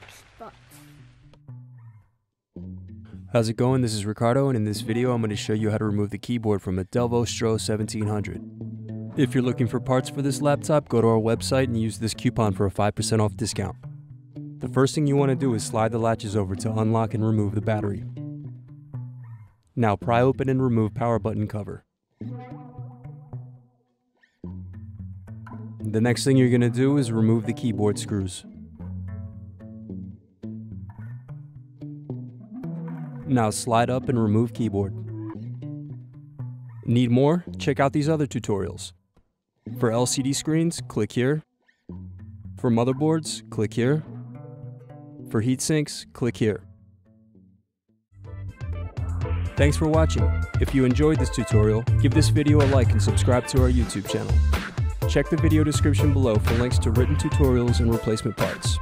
spots. How's it going? This is Ricardo, and in this video I'm going to show you how to remove the keyboard from a Dell Vostro 1700. If you're looking for parts for this laptop, go to our website and use this coupon for a 5% off discount. The first thing you want to do is slide the latches over to unlock and remove the battery. Now pry open and remove power button cover. The next thing you're going to do is remove the keyboard screws. Now slide up and remove keyboard. Need more? Check out these other tutorials. For LCD screens, click here. For motherboards, click here. For heat sinks, click here. Thanks for watching. If you enjoyed this tutorial, give this video a like and subscribe to our YouTube channel. Check the video description below for links to written tutorials and replacement parts.